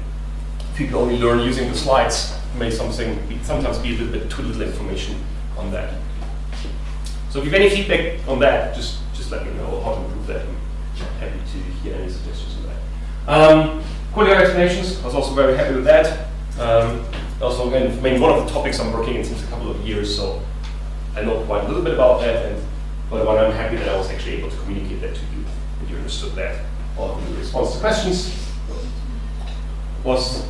people only learn using the slides. May sometimes be a little bit too little information on that. So if you have any feedback on that, just let me know how to improve that. I'm happy to hear any suggestions on that. Quality explanations, I was also very happy with that. Also, again, one of the topics I'm working in since a couple of years, so I know quite a little bit about that, but I'm happy that I was actually able to communicate that to you, that you understood that, or in response to questions. was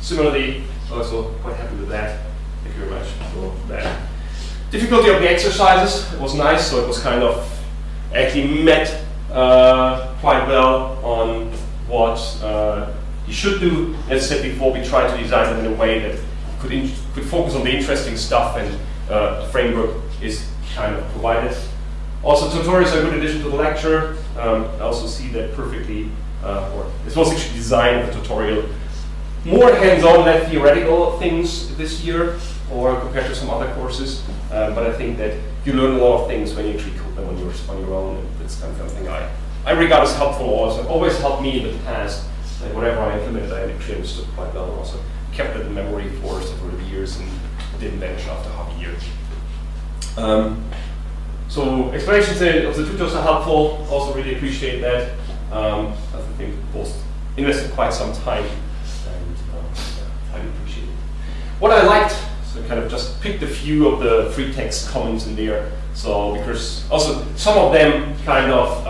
similarly also quite happy with that. Thank you very much for that. Difficulty of the exercises was nice, so it was kind of actually met quite well on what you should do. As I said before, we tried to design them in a way that could focus on the interesting stuff, and the framework is kind of provided. Also, tutorials are a good addition to the lecture. I also see that perfectly, or it was actually designed the tutorial. More hands-on than theoretical things this year, or compared to some other courses, but I think that you learn a lot of things when you actually cook them on your own, and that's kind of something I regard as helpful also. It always helped me in the past, and whatever I implemented, I actually understood quite well, and also kept it in memory for several years, and didn't vanish after half a year. So explanations of the tutors are helpful, also really appreciate that. I think both invested quite some time, and I appreciate it. What I liked, so I kind of just picked a few of the free text comments in there, so because also some of them kind of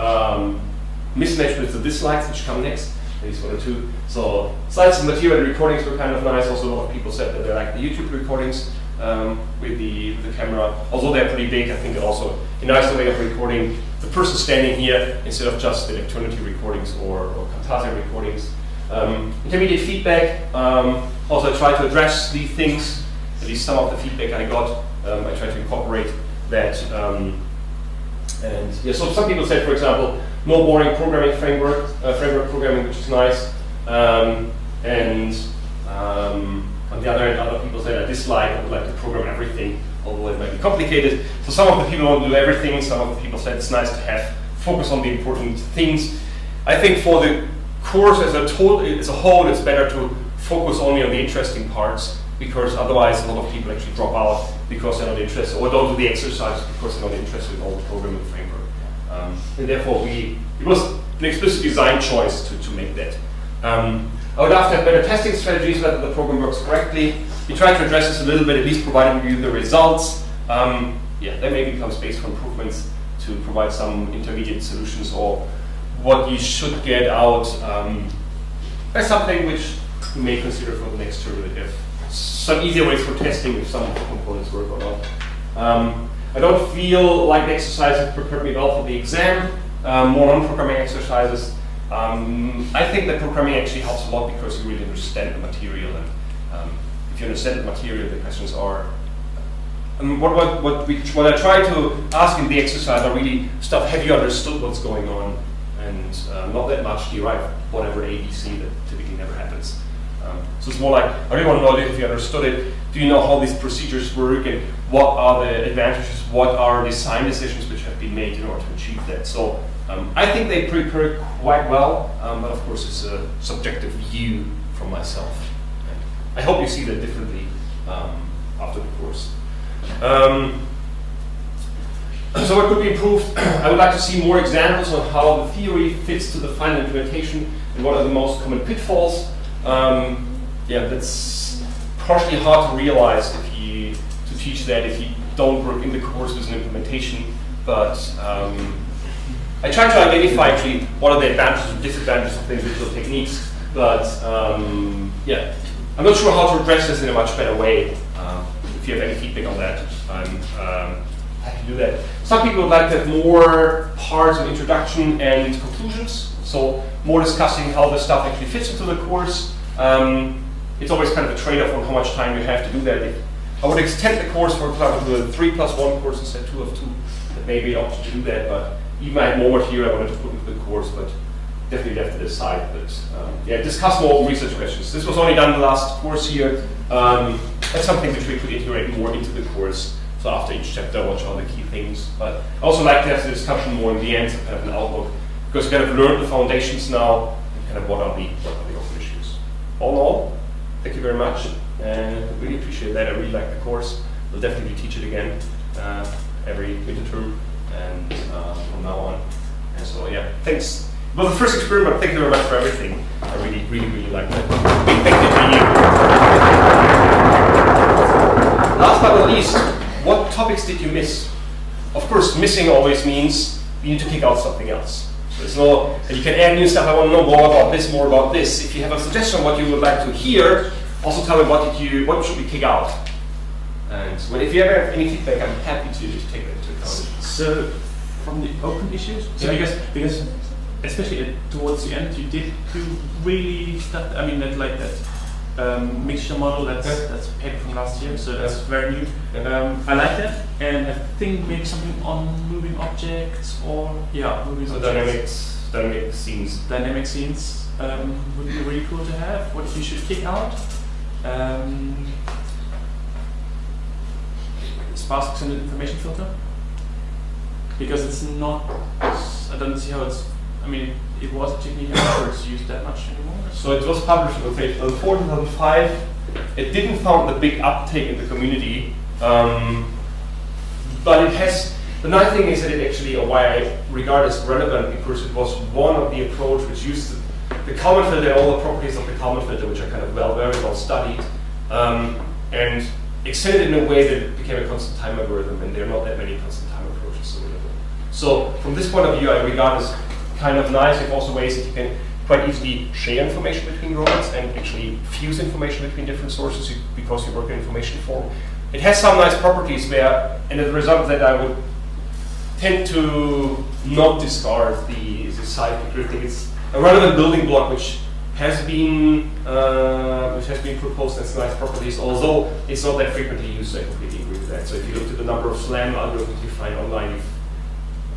mismatch with the dislikes which come next, at least one or two. So slides and material recordings were kind of nice. Also a lot of people said that they like the YouTube recordings with the camera, although they're pretty big. I think also a nicer way of recording the person standing here instead of just the eternity recordings or Camtasia recordings. Intermediate feedback, also I tried to address these things, at least some of the feedback I got, I tried to incorporate that. And yeah, so some people said, for example, no boring programming framework, framework programming, which is nice, on the other hand, other people said I dislike, I would like to program everything, although it might be complicated. So some of the people want to do everything, some of the people said it's nice to have focus on the important things. I think for the course as a whole, it's better to focus only on the interesting parts, because otherwise a lot of people actually drop out because they're not interested, or don't do the exercise because they're not interested in all the programming framework. And therefore it was an explicit design choice to make that. I would have to have better testing strategies, whether the program works correctly. We tried to address this a little bit, at least providing you the results. Yeah, there may become space for improvements to provide some intermediate solutions, or what you should get out. That's something which you may consider for the next term, if some easier ways for testing if some of the components work or not. I don't feel like the exercises prepared me well for the exam, more on programming exercises. I think that programming actually helps a lot because you really understand the material, and if you understand the material, the questions are. And what I try to ask in the exercise are really stuff. Have you understood what's going on? And not that much derive whatever ABC that typically never happens. So it's more like I really want to know if you understood it. Do you know how these procedures work, and what are the advantages? What are design decisions which have been made in order to achieve that? So. I think they prepare quite well, but of course it's a subjective view from myself. And I hope you see that differently after the course. So what could be improved? I would like to see more examples on how the theory fits to the final implementation and what are the most common pitfalls. Yeah, that's partially hard to realize to teach that if you don't work in the course with an implementation, but I try to identify actually what are the advantages and disadvantages of the individual techniques, but yeah, I'm not sure how to address this in a much better way. If you have any feedback on that, I'm happy to do that. Some people would like to have more parts of introduction and conclusions, so more discussing how the stuff actually fits into the course. It's always kind of a trade-off on how much time you have to do that. I would extend the course, for example, to a 3+1 course instead of 2 of 2. That may be an option to do that, but. Even I had more material I wanted to put into the course, but definitely left it aside. But yeah, discuss more open research questions. This was only done the last course here. That's something which we could integrate more into the course. So after each chapter, watch all the key things. But I also like to have the discussion more in the end, kind of an outlook, because you kind of learn the foundations now and kind of what are the open issues. All in all, thank you very much, and I really appreciate that. I really like the course. We'll definitely teach it again every winter term. And from now on. And so, yeah, thanks. Well, the first experiment, thank you very much for everything. I really, really, really like that. Big thank you to you. Last but not least, what topics did you miss? Of course, missing always means you need to kick out something else. There's no, you can add new stuff. I want to know more about this, more about this. If you have a suggestion on what you would like to hear, also tell me what should we kick out. And well, if you ever have any feedback, I'm happy to take that into account. So from the open issues, so yeah. because especially towards the end, you did do really stuff. I mean that like that. Mixture model that's a paper from last year, so that's very new. I like that, and I think maybe something on moving objects or moving objects. Dynamic scenes would be really cool to have. What you should kick out. Sparse extended information filter, because it's not. I don't see how it's. I mean, it was a technique that's used that much anymore. So it was published in 2004, 2005. It didn't found the big uptake in the community, but it has. The nice thing is that it actually, or why I regard it as relevant, because it was one of the approach which used the Kalman filter and all the properties of the Kalman filter, which are kind of very well studied, and extended in a way that it became a constant time algorithm, and there are not that many constant time approaches available. So from this point of view, I regard as kind of nice. It also ways that you can quite easily share information between robots and actually fuse information between different sources because you work in information form. It has some nice properties where, and as a result, that I would tend to not discard the side because it's a relevant building block which has been proposed as nice properties, although it's not that frequently used. I completely agree with that. So if you look at the number of SLAM algorithms you find online,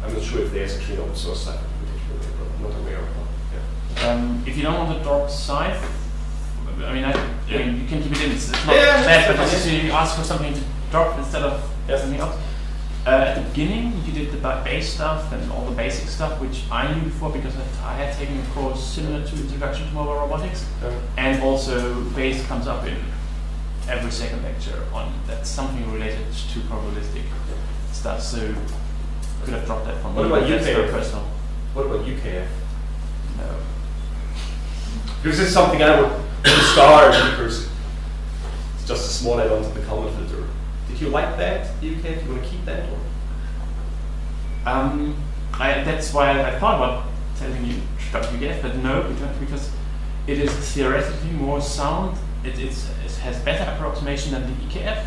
I'm not sure if there's actually an open source site. I'm not aware of that. If you don't want to drop scythe, I mean you can keep it in. It's not bad, but you ask for something to drop instead of something else. At the beginning, you did the base stuff and all the basic stuff, which I knew before because I had taken a course similar to Introduction to Mobile Robotics, and also base comes up in every second lecture on that's something related to probabilistic stuff. So could have dropped that from. What about UKF? Personal. What about UKF? No. Because it's something I would discard because it's just a small add-on to the Kalman filter. Did you like that, UK? Do you want to keep that? Or? That's why I thought about telling you UKF, but no, because it is theoretically more sound. It has better approximation than the EKF.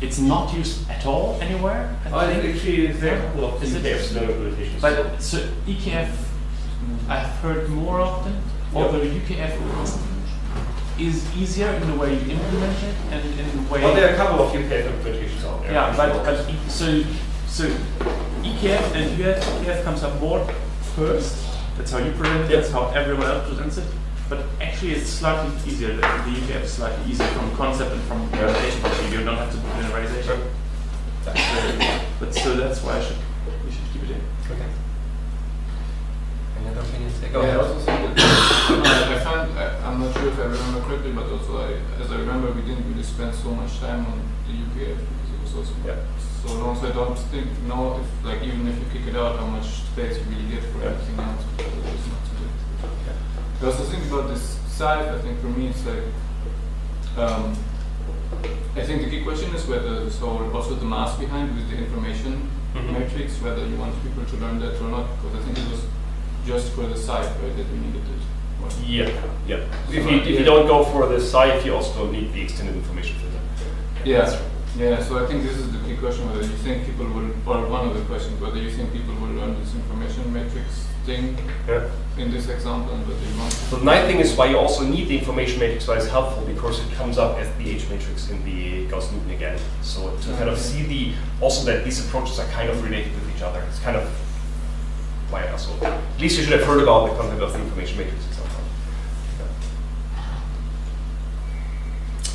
It's not used at all anywhere. I think actually there are a couple of EKFs no implementations. But so EKF. I've heard more often, although UKF is easier in the way you implement it and in the way. Well, there are a couple of UKF implementations out there. Yeah, but so EKF and UKF comes up more first. That's how you present it. That's how everyone else presents it. But actually, it's slightly easier. The UKF is slightly easier from concept and from realization. So you don't have to do linearization. But so that's why we should keep it in. Okay. I'm not sure if I remember correctly, but also as I remember, we didn't really spend so much time on the UKF because it was also so long. So I don't think now, if like even if you kick it out, how much space you really get for everything else because there's not too much. I also think about this side. I think for me, it's like I think the key question is whether this whole also the mass behind with the information matrix, whether you want people to learn that or not, because I think it was. Just for the site, right? That we needed it. Right. Yeah. So if you don't go for the site, you also don't need the extended information for that. Yeah. So I think this is the key question: whether you think people will, or one of the questions, whether you think people will learn this information matrix thing in this example, and whether you want. So the nice thing is why you also need the information matrix. Why it's helpful because it comes up as the H matrix in the Gauss-Newton again. So to kind of see that these approaches are kind of related with each other. It's kind of. Why also? At least you should have heard about the concept of the information matrix at some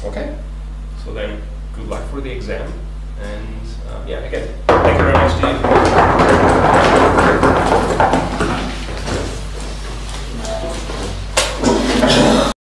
point. Okay. So then, good luck for the exam. And again, thank you very much, Steve.